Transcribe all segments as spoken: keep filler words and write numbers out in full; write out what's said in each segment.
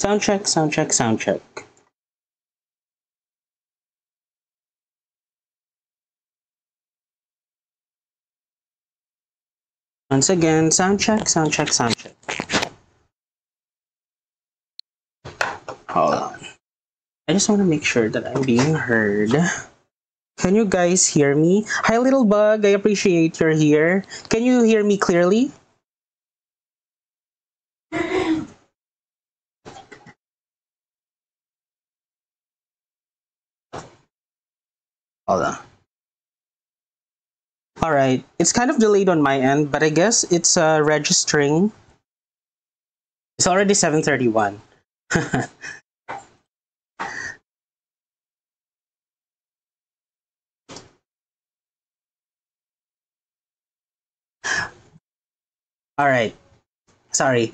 Soundcheck, soundcheck, soundcheck. Once again, soundcheck, soundcheck, soundcheck. Hold on. I just want to make sure that I'm being heard. Can you guys hear me? Hi, little bug. I appreciate you're here. Can you hear me clearly? Hold on. All right, it's kind of delayed on my end, but I guess it's uh, registering. It's already seven thirty-one. All right, sorry.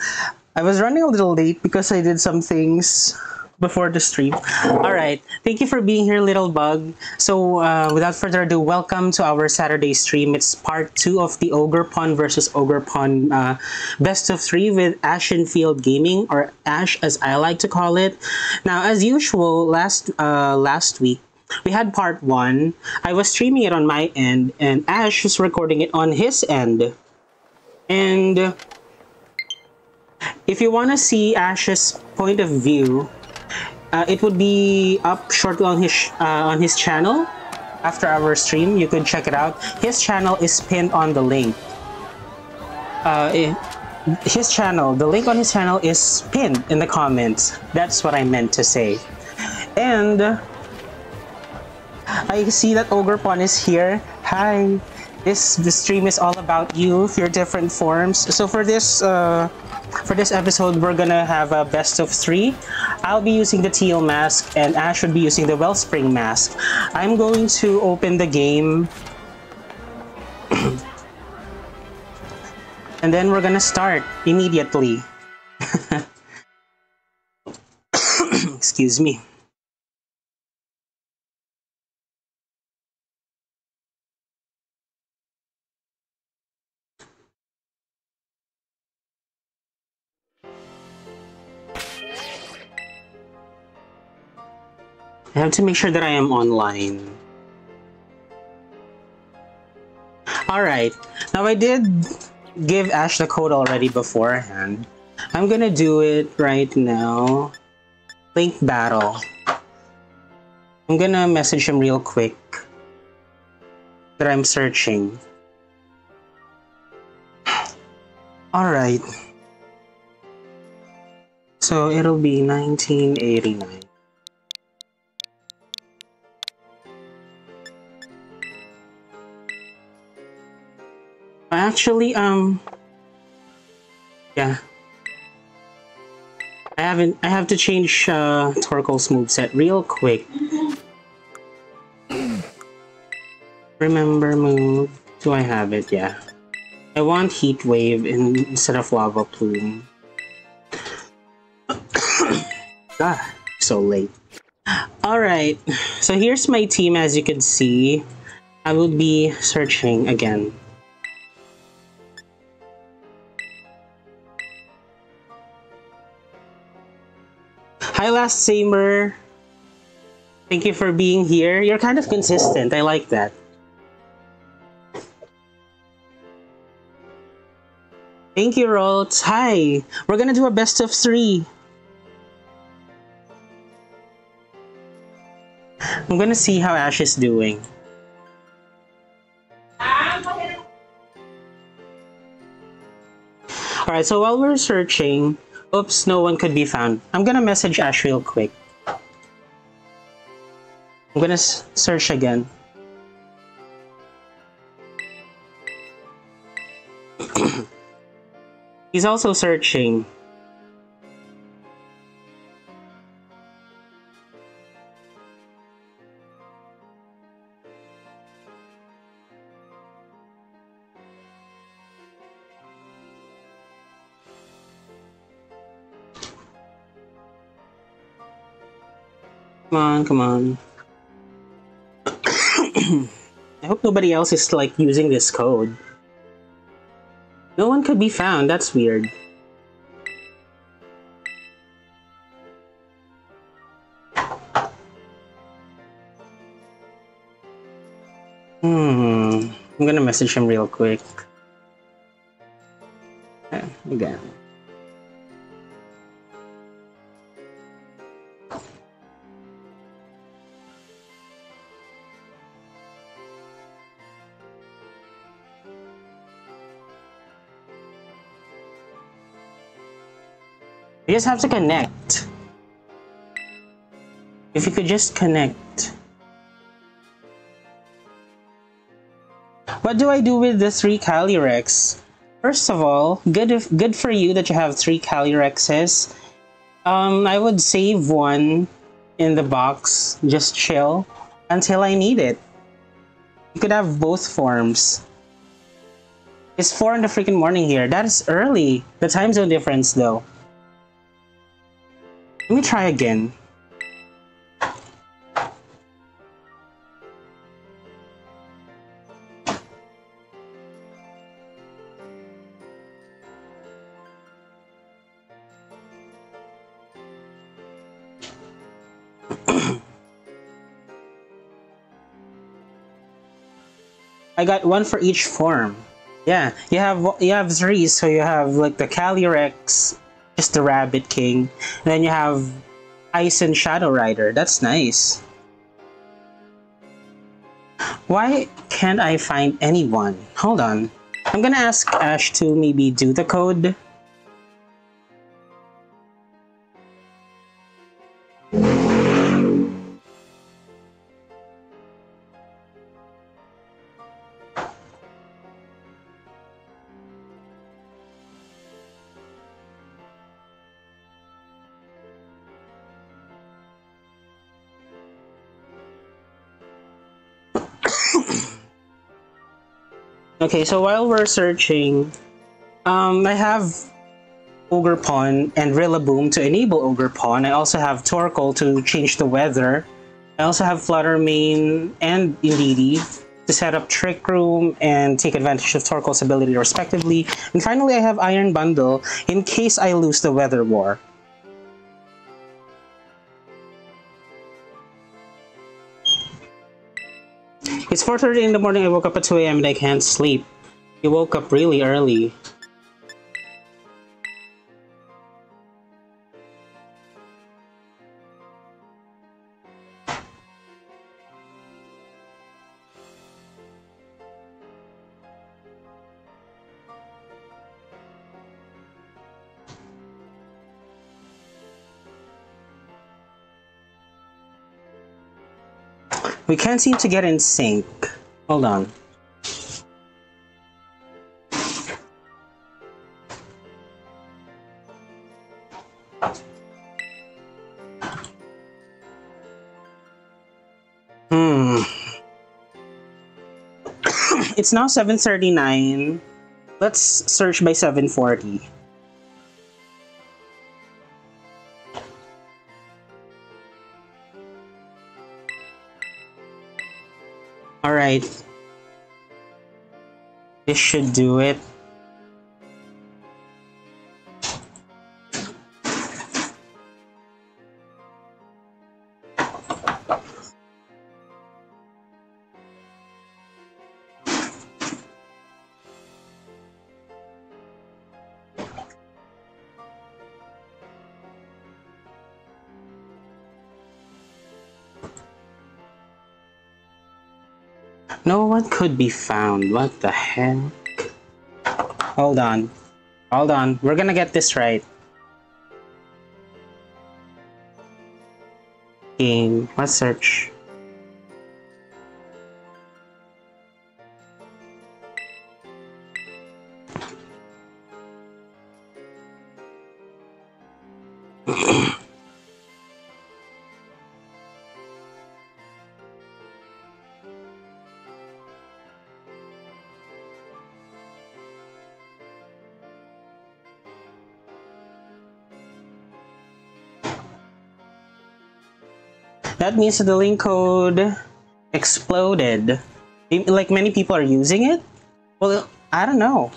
I was running a little late because I did some things before the stream. All right, thank you for being here, little bug. So uh, without further ado, welcome to our Saturday stream. It's part two of the Ogerpon versus Ogerpon uh, best of three with Ashenfield Gaming, or Ash as I like to call it. Now, as usual, last uh, last week we had part one. I was streaming it on my end and Ash was recording it on his end. And if you want to see Ash's point of view, Uh, it would be up shortly on his uh, on his channel after our stream. You could check it out. His channel is pinned on the link. Uh, it, his channel, the link on his channel is pinned in the comments. That's what I meant to say. And I see that Ogerpon is here. Hi. This the stream is all about you, your different forms. So for this. Uh, For this episode, we're gonna have a best of three. I'll be using the Teal Mask and Ash should be using the Wellspring Mask. I'm going to open the game. And then we're gonna start immediately. Excuse me. I have to make sure that I am online. Alright, now I did give Ash the code already beforehand. I'm gonna do it right now. Link battle. I'm gonna message him real quick that I'm searching. Alright. So it'll be nineteen eighty-nine. Actually, um, yeah, I haven't, I have to change uh, Torkoal's moveset real quick. Remember move, do I have it? Yeah, I want Heat Wave in, instead of Lava Plume. God, so late. Alright, so here's my team as you can see. I will be searching again. Hi, Last Samer. Thank you for being here. You're kind of consistent. I like that. Thank you, Roltz. Hi. We're gonna do a best of three. I'm gonna see how Ash is doing. Alright, so while we're searching... Oops, no one could be found. I'm gonna message Ash real quick. I'm gonna s search again. He's also searching. Come on, come on. I hope nobody else is, like, using this code. No one could be found, that's weird. Hmm, I'm gonna message him real quick. Yeah, you got it. You just have to connect. If you could just connect. What do I do with the three Calyrex? First of all, good if, good for you that you have three Calyrexes. Um, I would save one in the box, just chill, until I need it. You could have both forms. It's four in the freaking morning here. That is early. The time zone difference though. Let me try again. I got one for each form. Yeah, you have you have three, so you have like the Calyrex, just the Rabbit King, and then you have Ice and Shadow Rider. That's nice. Why can't I find anyone? Hold on. I'm gonna ask Ash to maybe do the code. Okay, so while we're searching, um, I have Ogerpon and Rillaboom to enable Ogerpon. I also have Torkoal to change the weather. I also have Fluttermane and Indeedee to set up Trick Room and take advantage of Torkoal's ability respectively. And finally, I have Iron Bundle in case I lose the Weather War. It's four thirty in the morning. I woke up at two A M and I can't sleep. You woke up really early. We can't seem to get in sync. Hold on. Hmm. It's now seven thirty-nine. Let's search by seven forty. Alright, this should do it. No one could be found. What the heck? Hold on. Hold on. We're gonna get this right. Game. Let's search. That means the link code exploded. Like, many people are using it? Well, I don't know.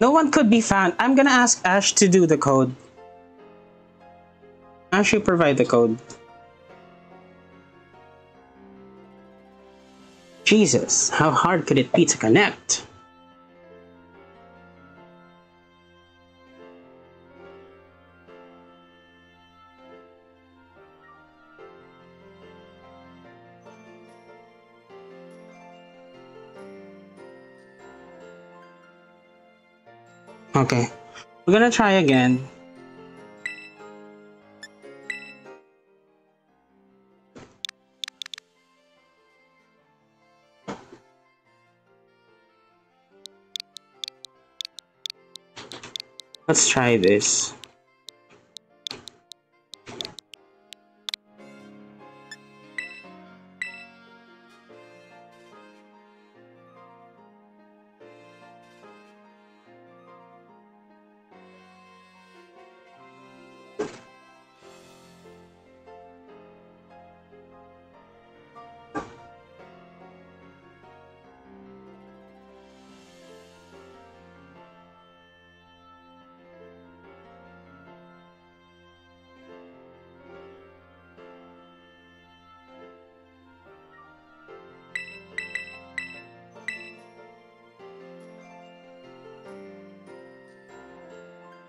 No one could be found. I'm gonna ask Ash to do the code. Ash, you provide the code. Jesus, how hard could it be to connect? Okay, we're gonna try again. Let's try this.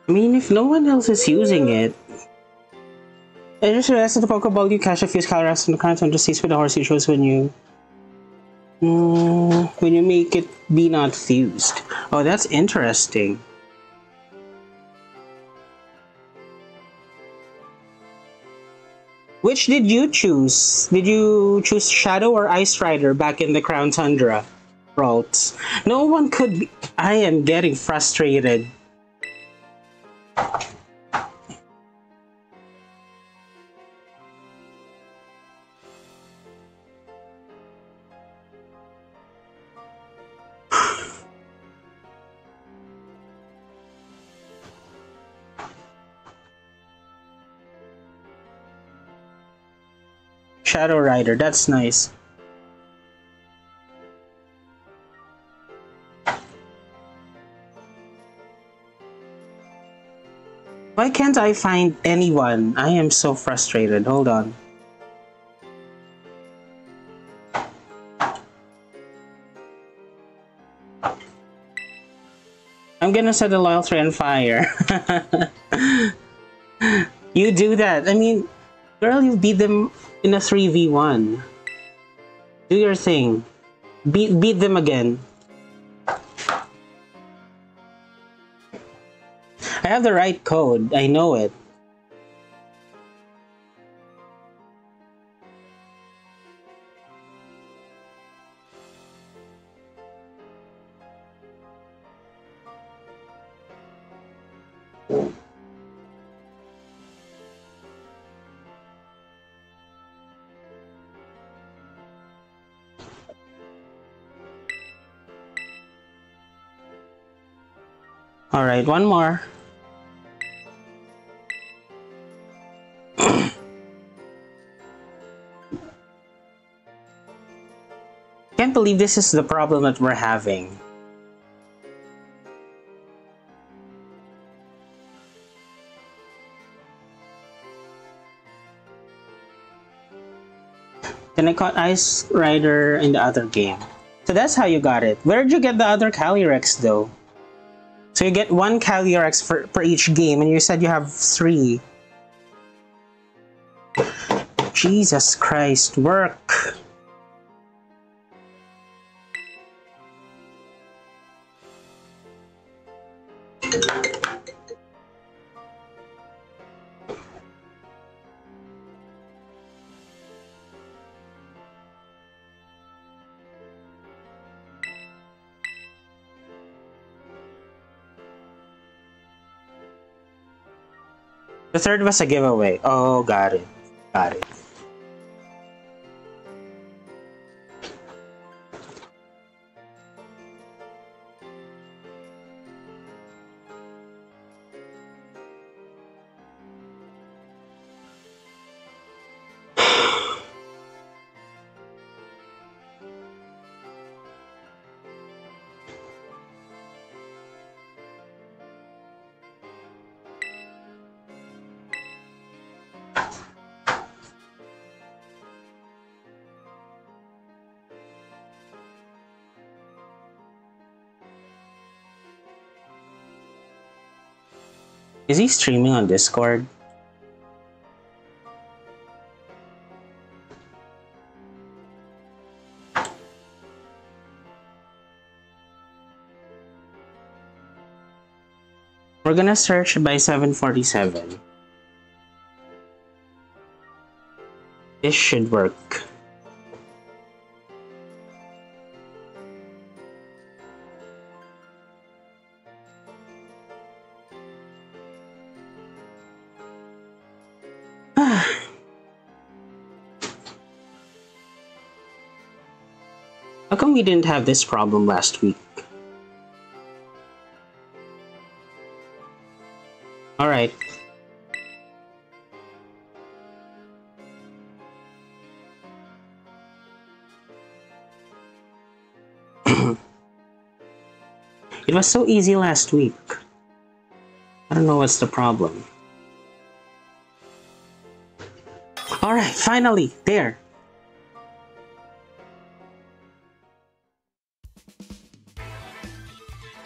I mean, if no one else is using it... I just realized that the Pokeball you catch a fused Calyrex from the Crown Tundra seats with the horse you chose when you... Mm, when you make it be not fused. Oh, that's interesting. Which did you choose? Did you choose Shadow or Ice Rider back in the Crown Tundra? Rolts. No one could be... I am getting frustrated. Shadow Rider, that's nice. Why can't I find anyone? I am so frustrated. Hold on. I'm gonna set the Loyal Three on fire. You do that. I mean, girl, you beat them in a three v one. Do your thing. Beat, beat them again. I have the right code. I know it. All right, one more. Can't believe this is the problem that we're having. Then I caught Ice Rider in the other game. So that's how you got it. Where'd you get the other Calyrex though? So you get one Calyrex for, for each game, and you said you have three. Jesus Christ, work! The third was a giveaway. Oh, got it. Got it. Is he streaming on Discord? We're gonna search by seven forty-seven. This should work. How come we didn't have this problem last week? All right. It was so easy last week. I don't know what's the problem. All right, finally, there.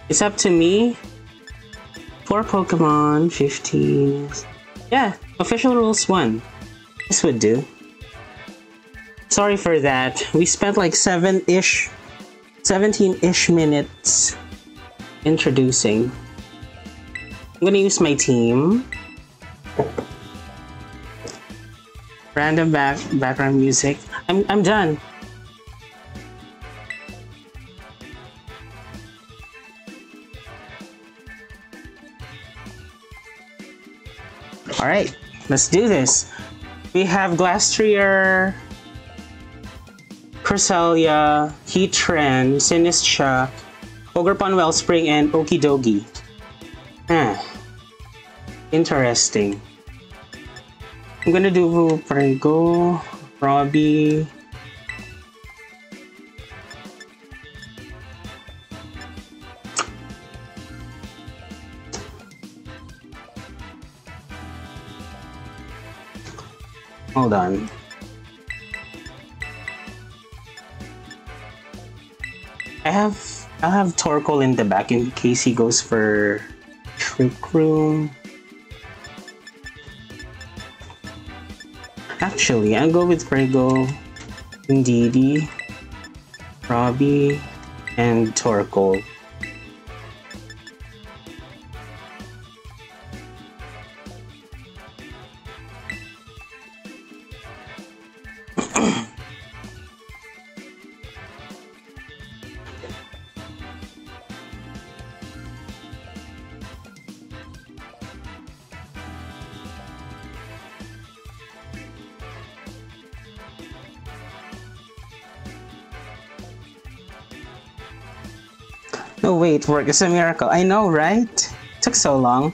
It's up to me. Four Pokemon, fifteen. Yeah, official rules one. This would do. Sorry for that. We spent like seven-ish, seventeen-ish minutes introducing. I'm gonna use my team. Random back background music. I'm I'm done. All right, let's do this. We have Glastrier, Cresselia, Heatran, Sinistra, Ogerpon, Wellspring, and Okidogi. Huh. Interesting. I'm gonna do Prego, Robbie. Hold on. I have I'll have Torkoal in the back in case he goes for Trick Room. Actually, I'll go with Prego, Indeedee, Robbie, and Torkoal. Oh wait, work is a miracle. I know, right? Took so long.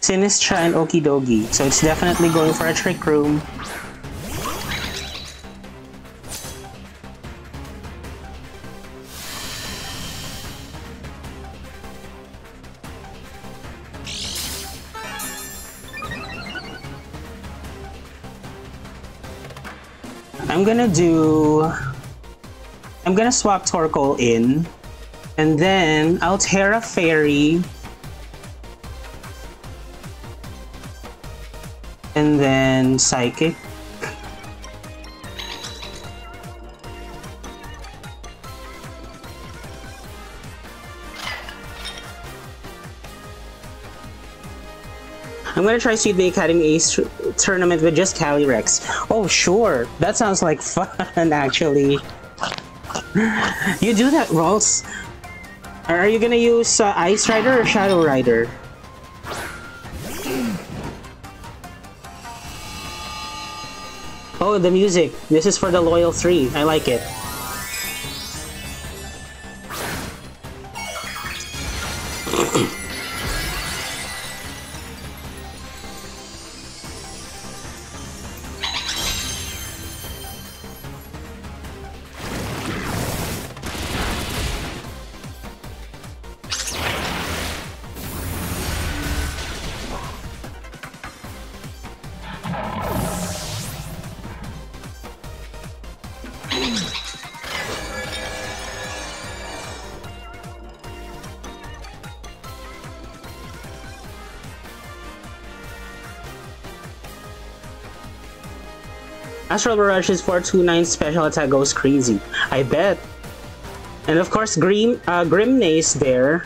Sinistra and Okidogi, so it's definitely going for a Trick Room. I'm gonna do... I'm gonna swap Torkoal in, and then I'll Terra Fairy, and then Psychic. I'm gonna try Sweet Bay Academy Ace Tournament with just Calyrex. Oh sure, that sounds like fun actually. You do that, Rolls. Are you gonna use uh, Ice Rider or Shadow Rider? Oh, the music. This is for the Loyal Three. I like it. Astral Barrage's four two nine special attack goes crazy. I bet. And of course, Grim uh, Grimnay's there.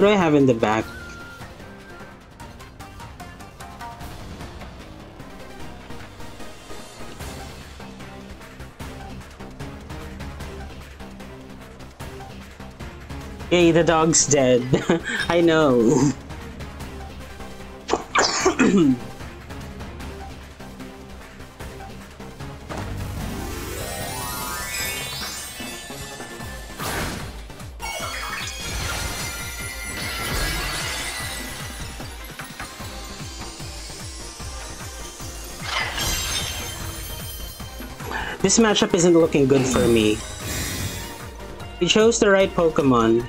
What do I have in the back? Yay, the dog's dead. I know. This matchup isn't looking good for me. We chose the right Pokemon.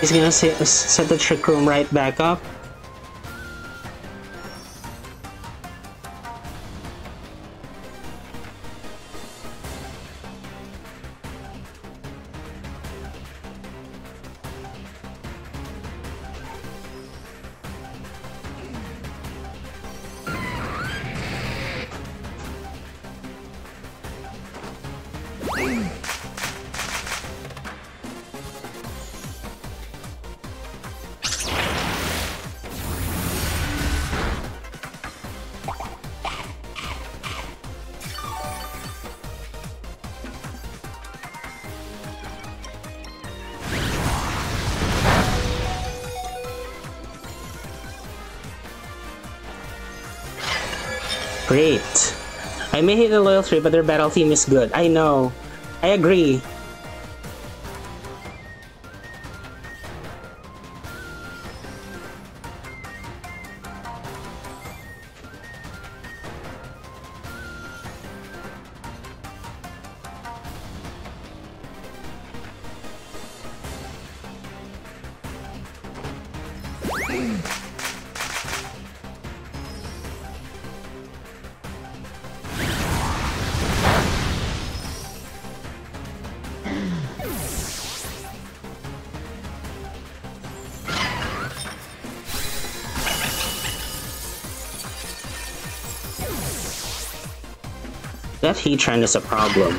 He's gonna set the Trick Room right back up. Great. I may hate the Loyal Three, but their battle theme is good. I know. I agree. That Heatran is a problem.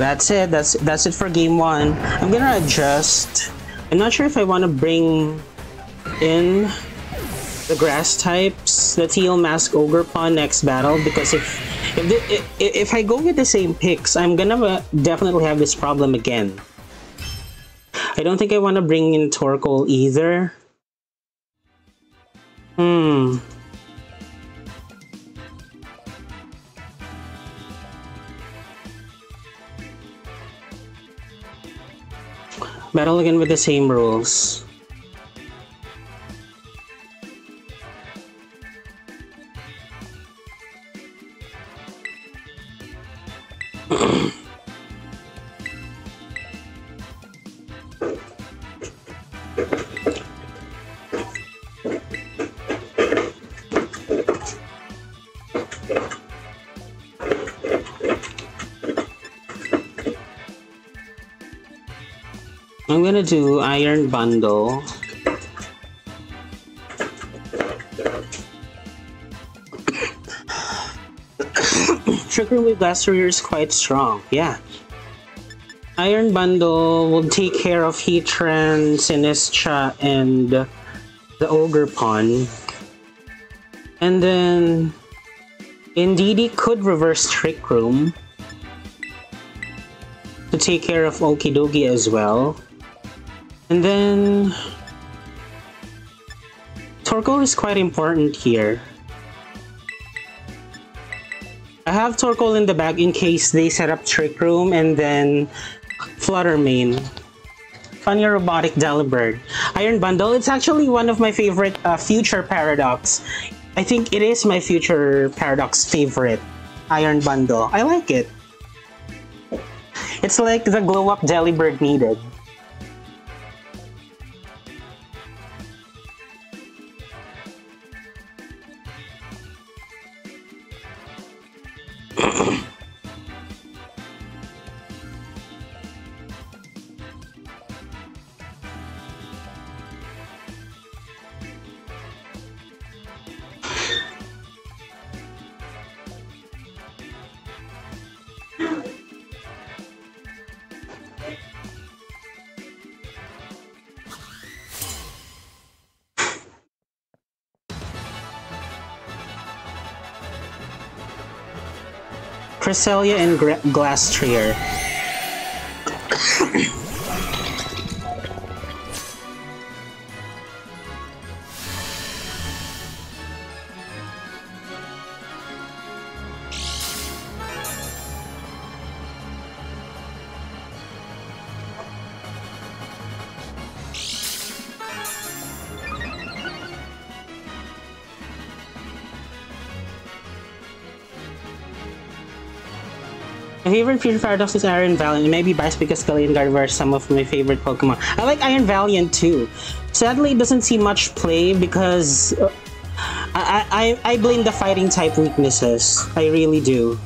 That's it. That's that's it for game one. I'm gonna adjust. I'm not sure if I want to bring in the grass types, the Teal Mask Ogerpon next battle, because if If, the, if, if I go with the same picks, I'm gonna definitely have this problem again. I don't think I want to bring in Torkoal either. Hmm. Battle again with the same rules. I'm gonna do Iron Bundle. Trick Room with Glastrier is quite strong, yeah. Iron Bundle will take care of Heatran, Sinistra, and the Ogerpon. And then Indeedee could reverse Trick Room to take care of Okidogi as well. And then Torkoal is quite important here. I have Torkoal in the bag in case they set up Trick Room and then Fluttermane. Funny Robotic Delibird. Iron Bundle, it's actually one of my favorite uh, future paradox. I think it is my future paradox favorite, Iron Bundle. I like it. It's like the glow up Delibird needed. Cresselia and Glastrier. My favorite future paradox is Iron Valiant. It may be biased because Calyrex are some of my favorite Pokemon. I like Iron Valiant too. Sadly, it doesn't see much play because uh, I, I I blame the fighting type weaknesses. I really do.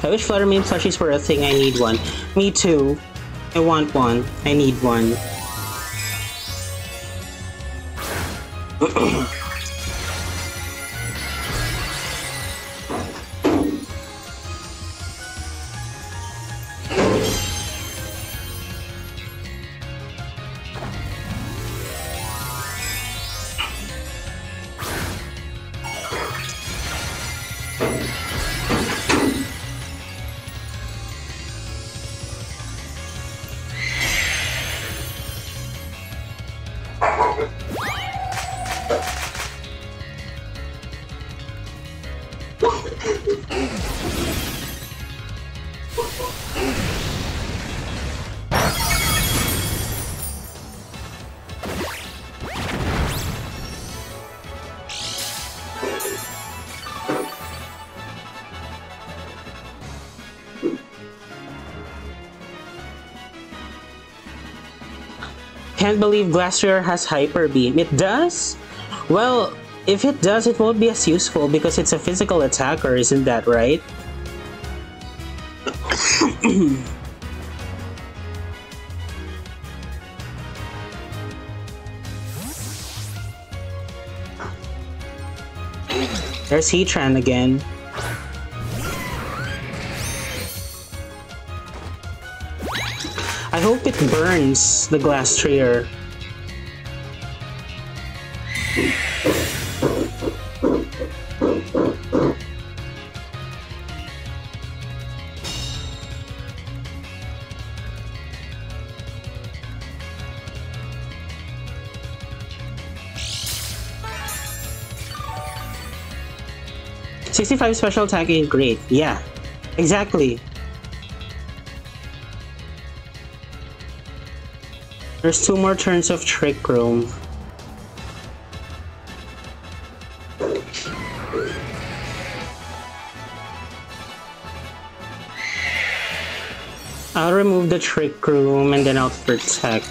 I wish Fluttermane plushies were a thing. I need one. Me too. I want one. I need one. can't believe Glastrier has Hyper Beam. It does? Well, if it does, it won't be as useful because it's a physical attacker, isn't that right? There's Heatran again. I hope it burns the Glastrier. sixty-five special attack ain't great. Yeah, exactly. There's two more turns of Trick Room. I'll remove the Trick Room and then I'll protect.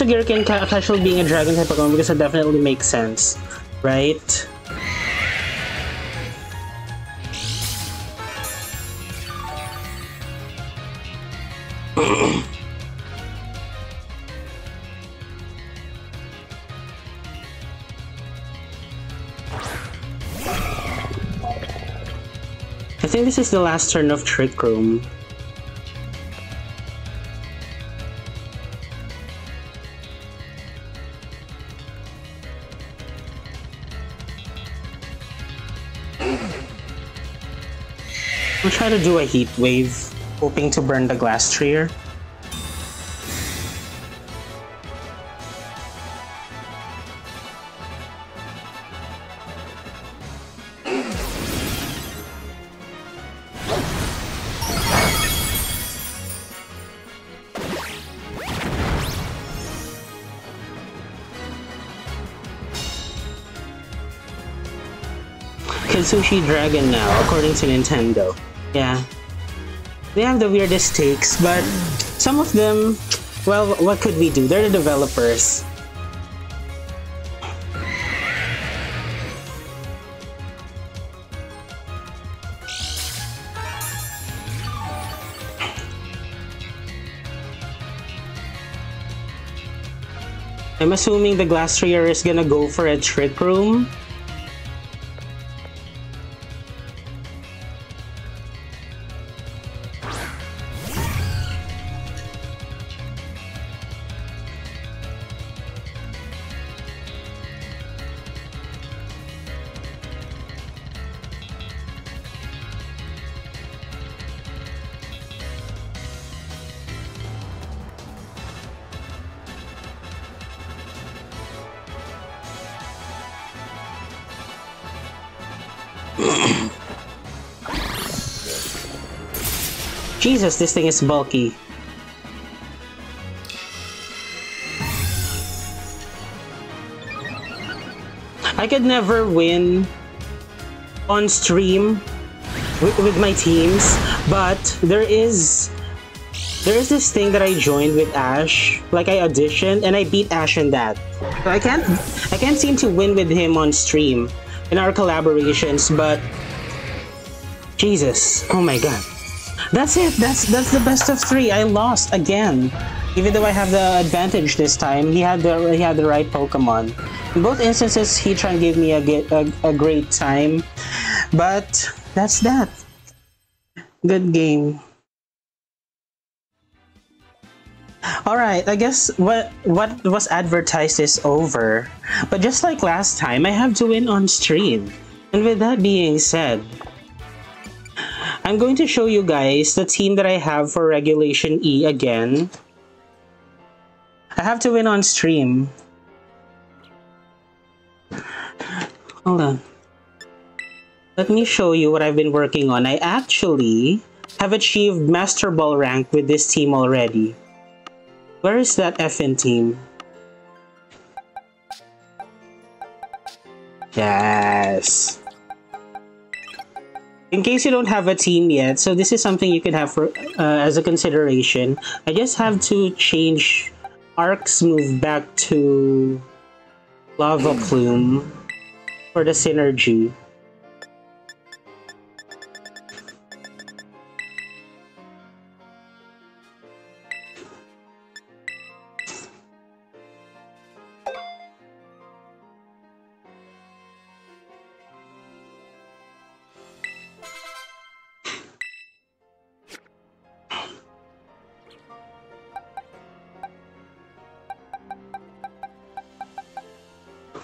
Ogerpon and Casual being a dragon type Pokemon because it definitely makes sense, right? I think this is the last turn of Trick Room. We'll try to do a Heat Wave, hoping to burn the Glastrier. Kitsushi Dragon now, according to Nintendo. Yeah, they have the weirdest takes, but some of them, well, what could we do? They're the developers. I'm assuming the Glastrier is gonna go for a Trick Room. Jesus, this thing is bulky. I could never win on stream with, with my teams, but there is there is this thing that I joined with Ash. Like I auditioned and I beat Ash in that. I can't I can't seem to win with him on stream in our collaborations, but Jesus, oh my God. That's it. That's that's the best of three. I lost again, even though I have the advantage this time. He had the he had the right Pokemon. In both instances, Heatran gave me a, a a great time, but that's that. Good game. All right. I guess what what was advertised is over. But just like last time, I have to win on stream. And with that being said, I'm going to show you guys the team that I have for Regulation E again. I have to win on stream. Hold on. Let me show you what I've been working on. I actually have achieved Master Ball rank with this team already. Where is that effing team? Yes. In case you don't have a team yet, so this is something you can have for, uh, as a consideration. I just have to change Arc's move back to Lava Plume for the synergy.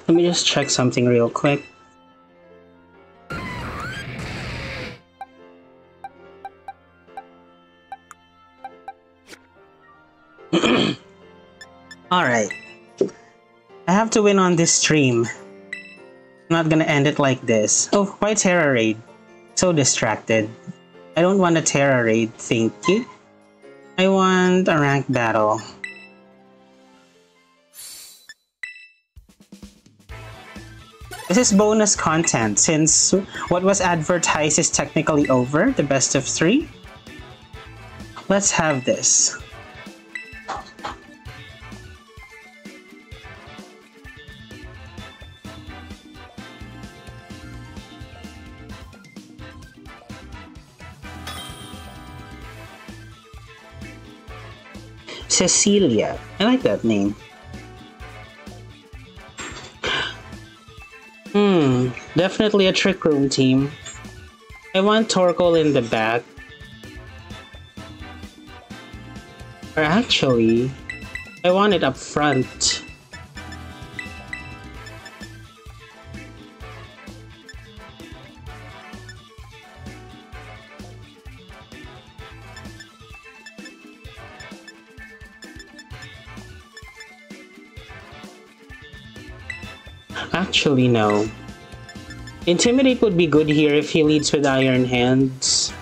Let me just check something real quick. Alright. I have to win on this stream. I'm not gonna end it like this. Oh, why Terra Raid? So distracted. I don't want a Terra Raid, thank you. I want a ranked battle. This is bonus content, since what was advertised is technically over, the best of three. Let's have this. Cresselia. I like that name. Hmm, definitely a Trick Room team. I want Torkoal in the back. Or actually, I want it up front. Actually, no. Intimidate would be good here if he leads with Iron Hands.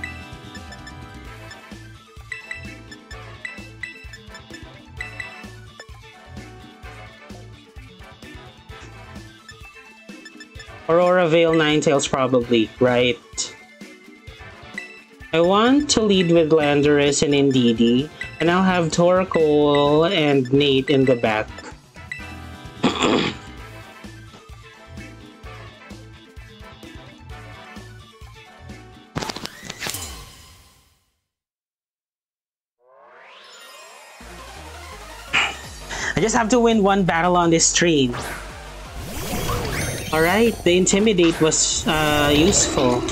Aurora Veil Ninetales probably, right? I want to lead with Landorus and Indeedee, and I'll have Torkoal and Nate in the back. Just have to win one battle on this stream. Alright, the Intimidate was uh, useful.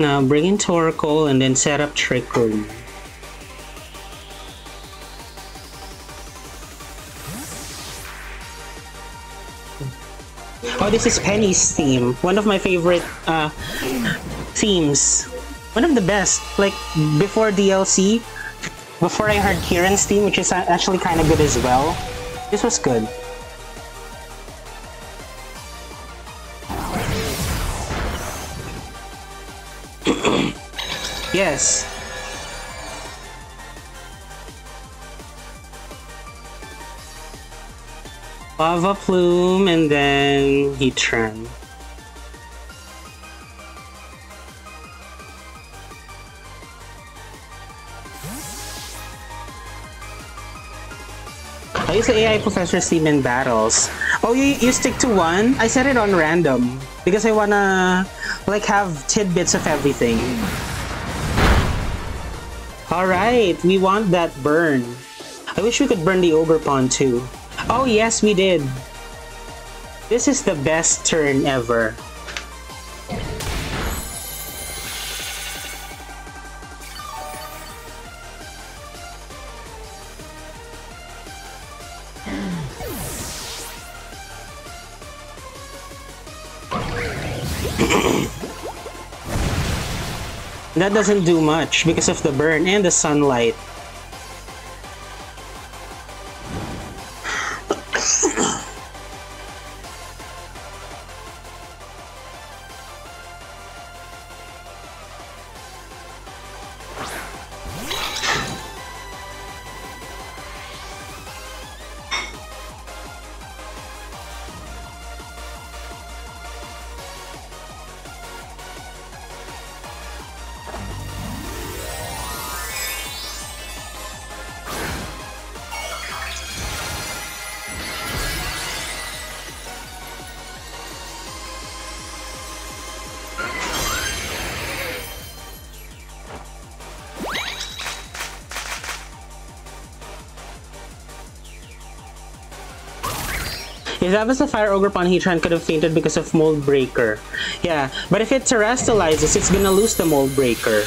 Now bring in Torkoal and then set up Trick Room. Oh, this is Penny's theme. One of my favorite uh, themes. One of the best. Like before D L C, before I heard Kieran's theme, which is actually kind of good as well. This was good. Yes. Lava Plume and then Heatran. I use the A I Professor's theme in battles. Oh, you, you stick to one? I set it on random because I wanna like have tidbits of everything. Alright, we want that burn. I wish we could burn the Ogerpon too. Oh yes, we did. This is the best turn ever. That doesn't do much because of the burn and the sunlight. If that was a Fire Ogerpon, Heatran could have fainted because of Mold Breaker. Yeah, but if it terrestrializes, it's gonna lose the Mold Breaker.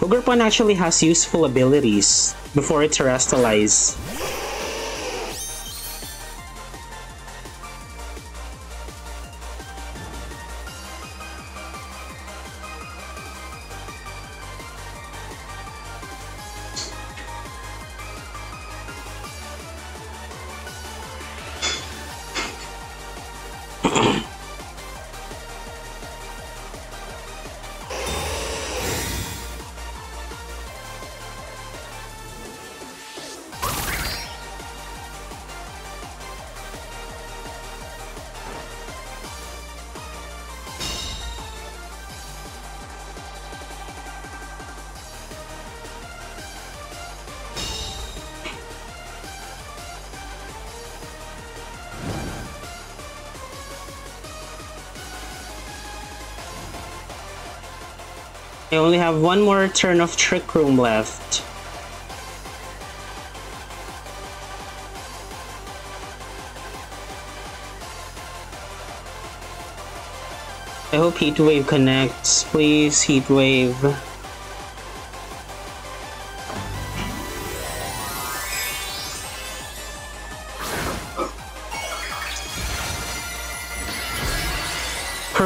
Ogerpon actually has useful abilities before it terrestrializes. I only have one more turn of Trick Room left. I hope Heat Wave connects. Please, Heat Wave.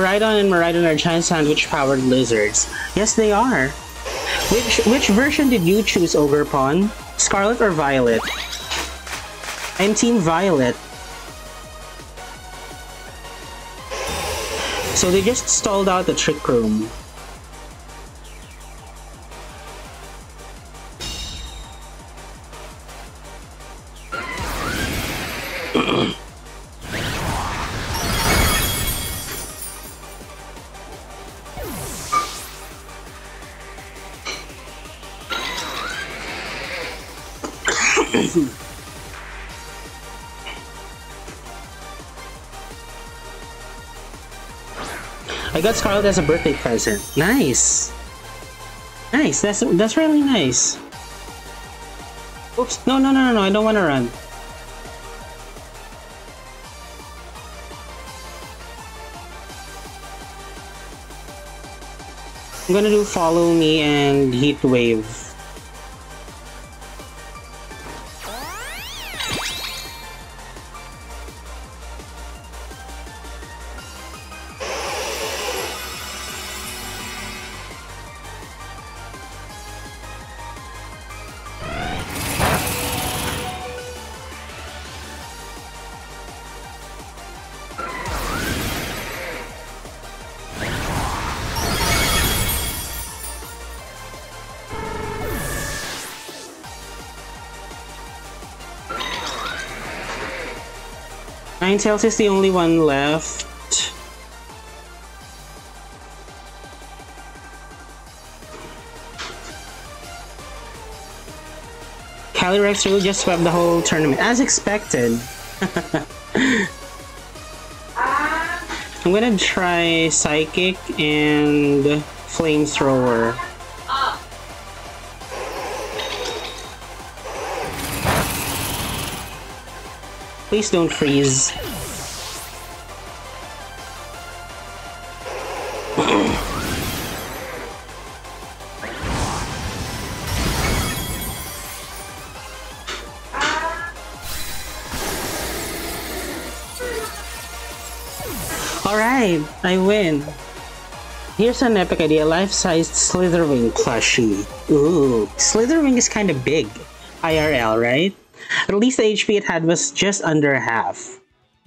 Maridon and Maridon are giant sandwich-powered lizards. Yes, they are. Which which version did you choose, Ogerpon? Scarlet or Violet? I'm Team Violet. So they just stalled out the Trick Room. Got Scarlet as a birthday present. Nice, nice. That's that's really nice. Oops! No, no, no, no, no! I don't want to run. I'm gonna do Follow Me and Heat Wave. Ninetales is the only one left. Calyrex really just swept the whole tournament, as expected. I'm gonna try Psychic and Flamethrower. Please don't freeze. I win. Here's an epic idea, life-sized Slitherwing plushie. Ooh, Slitherwing is kind of big, I R L, right? At least the H P it had was just under half.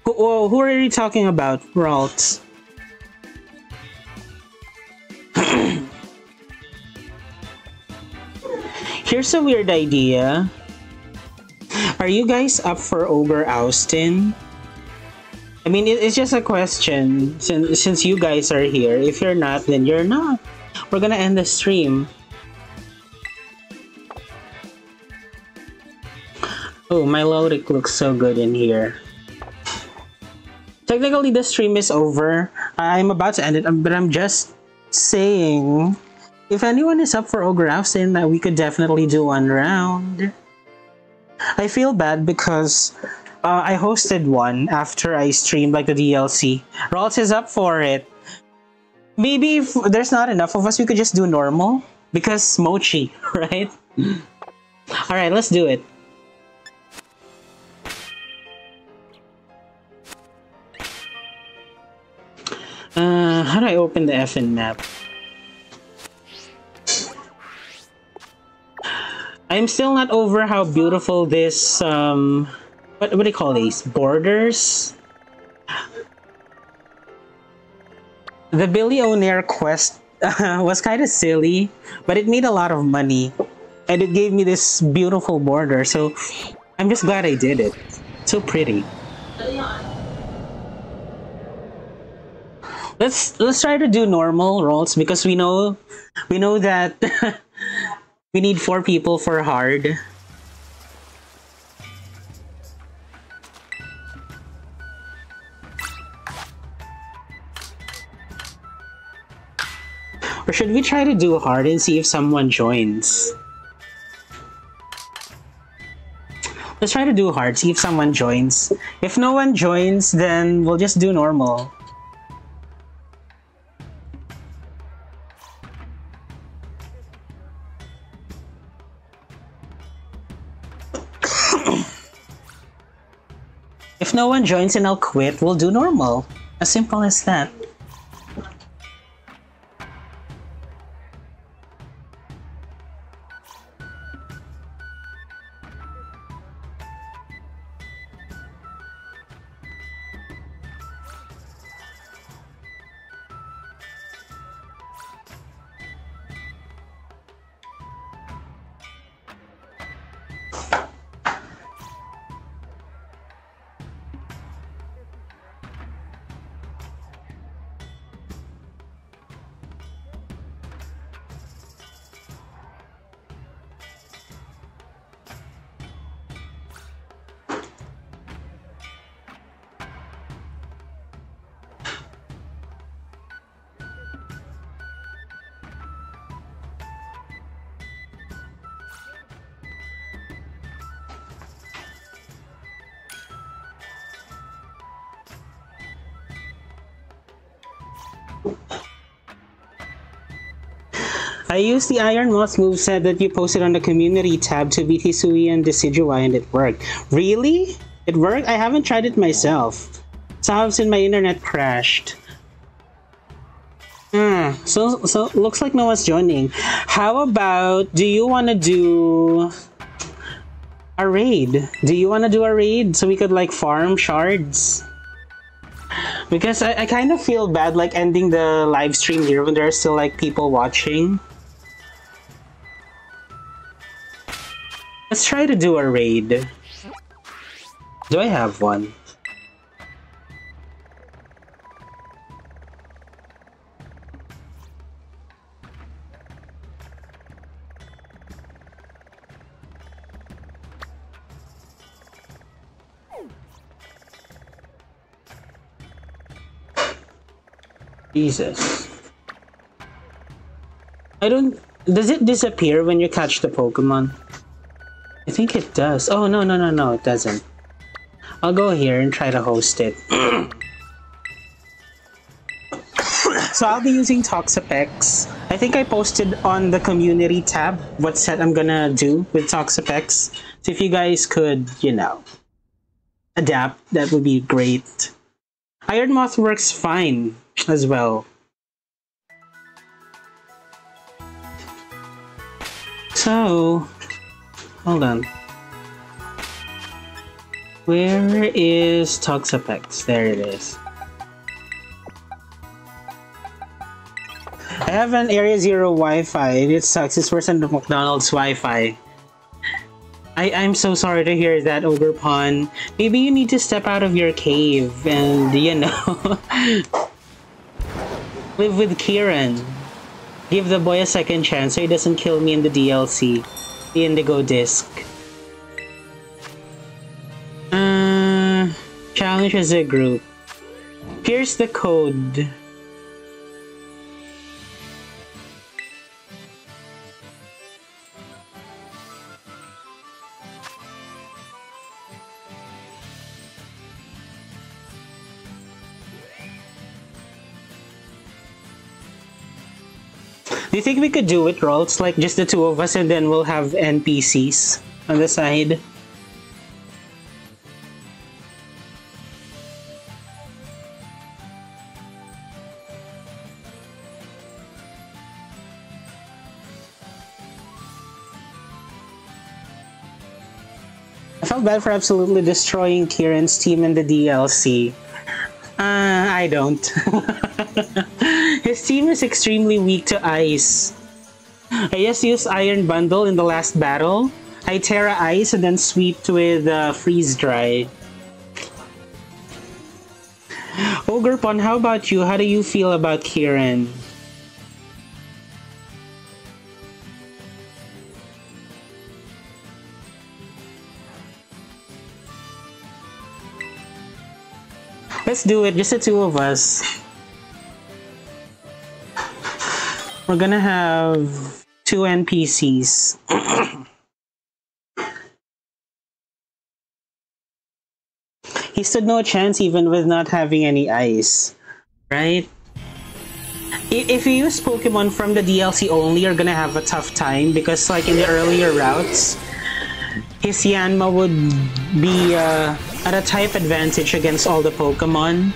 Who, whoa, who are you talking about, Ralts? Here's a weird idea. Are you guys up for Ogre Oustin? I mean, it's just a question, since, since you guys are here. If you're not, then you're not. We're gonna end the stream. Oh, my Lowrick looks so good in here. Technically, the stream is over. I'm about to end it, but I'm just saying, if anyone is up for Ogerpon, then we could definitely do one round. I feel bad because... Uh, I hosted one after I streamed like the D L C. Ralts is up for it. Maybe if there's not enough of us, we could just do normal. Because Mochi, right? Alright, let's do it. Uh, how do I open the effing map? I'm still not over how beautiful this... Um, What, what do you call these? Borders? The Billionaire quest uh, was kind of silly, but it made a lot of money. And it gave me this beautiful border, so I'm just glad I did it. So pretty. Let's let's try to do normal rolls because we know we know that we need four people for hard. Or should we try to do hard and see if someone joins? Let's try to do hard, see if someone joins. If no one joins, then we'll just do normal. If no one joins and I'll quit, we'll do normal. As simple as that. I used the Iron Moth moveset that you posted on the community tab to beat Hisui and Decidueye and it worked. Really? It worked? I haven't tried it myself. Somehow since my internet crashed. Hmm. So, so looks like no one's joining. How about, do you want to do a raid? Do you want to do a raid so we could like farm shards? Because I, I kind of feel bad like ending the live stream here when there are still like people watching. Let's try to do a raid. Do I have one? Jesus. I don't... Does it disappear when you catch the Pokemon? I think it does. Oh, no, no, no, no, it doesn't. I'll go here and try to host it. So I'll be using Toxapex. I think I posted on the community tab what set I'm gonna do with Toxapex. So if you guys could, you know, adapt, that would be great. Iron Moth works fine as well. So, hold on. Where is Toxapex? There it is. I have an Area Zero Wi-Fi and it sucks. It's worse than the McDonald's Wi-Fi. I, I'm so sorry to hear that, Ogerpon. Maybe you need to step out of your cave and, you know, live with Kieran. Give the boy a second chance so he doesn't kill me in the D L C. The Indigo Disc. Uh, challenge as a group. Here's the code. Do you think we could do it, Rolls? Like, just the two of us, and then we'll have N P Cs on the side? I felt bad for absolutely destroying Kieran's team in the D L C. Uh, I don't. His team is extremely weak to ice. I just used Iron Bundle in the last battle. I Terra Ice and then sweep with uh, Freeze Dry. Ogerpon, how about you? How do you feel about Kieran? Let's do it, just the two of us. We're gonna have two N P Cs. He stood no chance even with not having any ice, right? If you use Pokemon from the D L C only, you're gonna have a tough time because like in the earlier routes, his Yanma would be uh, at a type advantage against all the Pokemon.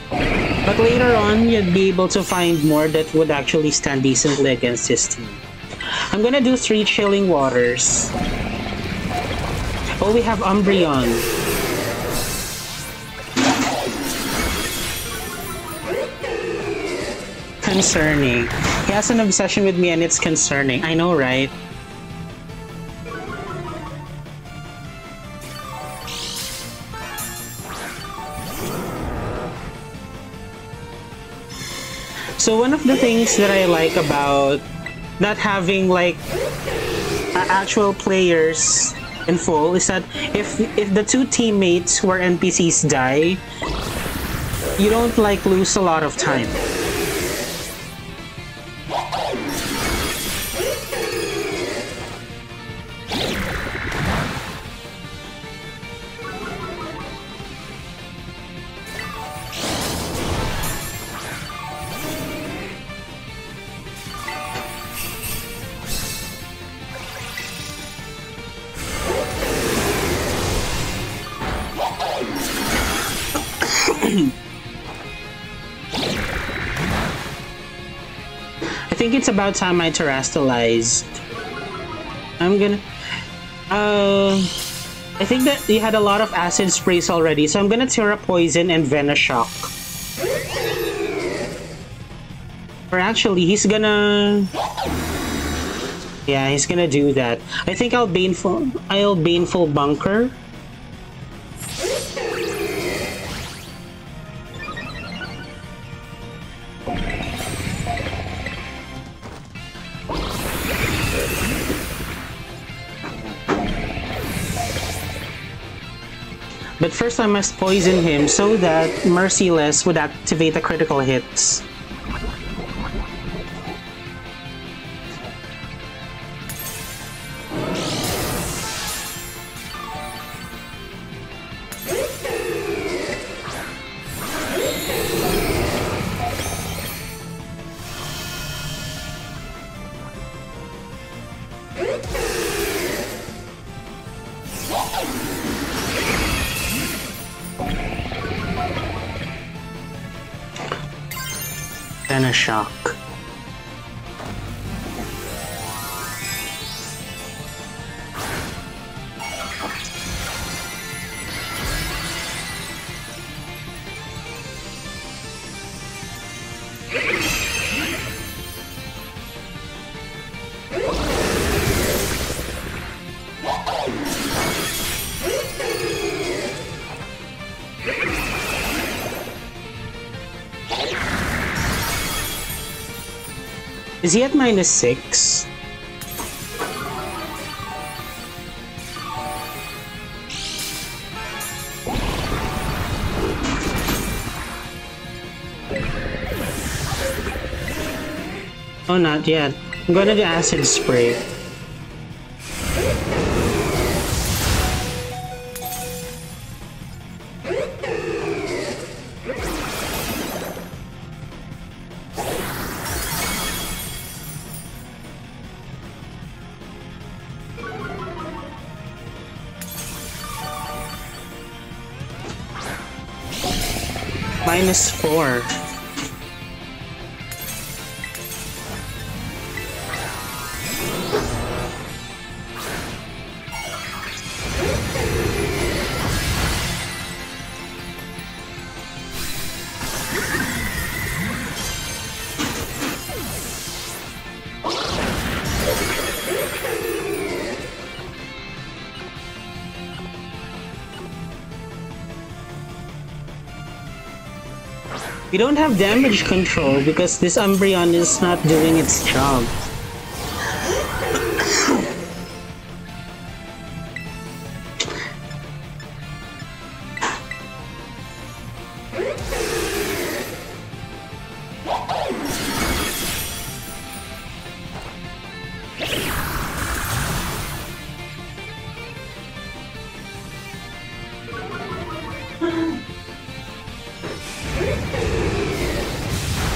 But later on, you'd be able to find more that would actually stand decently against his team. I'm gonna do three Chilling Waters. Oh, we have Umbreon. Concerning. He has an obsession with me and it's concerning. I know, right? So one of the things that I like about not having like actual players in full is that if if the two teammates who are N P Cs die, you don't like lose a lot of time. It's about time I terastalized. I'm gonna uh I think that you had a lot of acid sprays already, so I'm gonna Terra Poison and Venoshock. Or actually he's gonna Yeah, he's gonna do that. I think I'll baneful I'll baneful bunker. But first I must poison him so that Merciless would activate the critical hits. Then a shock. Is he at minus six? Oh, not yet. I'm gonna do acid spray. Minus four. We don't have damage control because this Umbreon is not doing its job.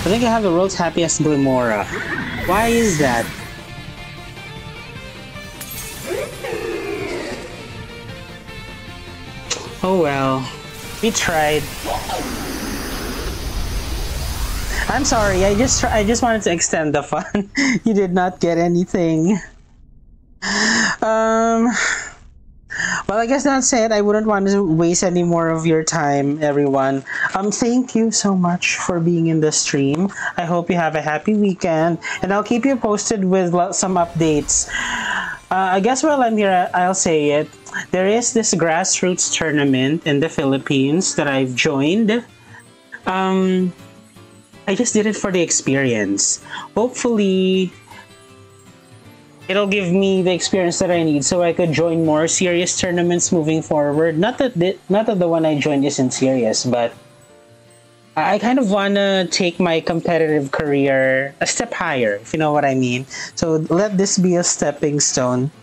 I think I have the world's happiest Glimora. Why is that? Oh well. We tried. I'm sorry, I just I just wanted to extend the fun. You did not get anything. Um Well, I guess that's it. I wouldn't want to waste any more of your time, everyone. Um, thank you so much for being in the stream. I hope you have a happy weekend, and I'll keep you posted with some updates. Uh, I guess while I'm here, I'll say it. There is this grassroots tournament in the Philippines that I've joined. Um, I just did it for the experience. Hopefully it'll give me the experience that I need so I could join more serious tournaments moving forward. Not that the, not that the one I joined isn't serious, but I kind of want to take my competitive career a step higher, if you know what I mean. So let this be a stepping stone.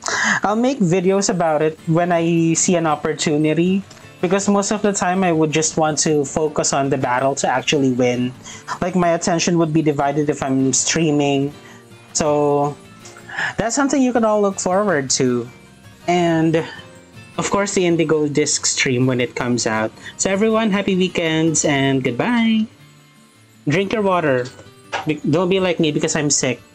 I'll make videos about it when I see an opportunity, because most of the time I would just want to focus on the battle to actually win. Like, my attention would be divided if I'm streaming. So that's something you can all look forward to. And of course, the Indigo Disc stream when it comes out. So everyone, happy weekends and goodbye. Drink your water. Don't be like me because I'm sick.